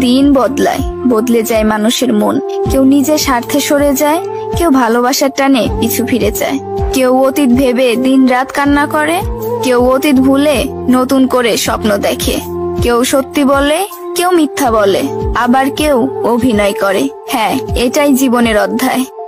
दिन बदलाয়, বদলে যায় মানুষের মন। কেউ নিজের স্বার্থে সরে যায়, কেউ ভালোবাসার টানে পিছু ফিরে যায়, কেউ অতীত ভেবে দিন রাত কান্না করে, কেউ অতীত ভুলে নতুন করে স্বপ্ন দেখে, কেউ সত্যি বলে, কেউ মিথ্যা বলে, আবার কেউ অভিনয় করে। হ্যাঁ, এটাই জীবনের অধ্যায়।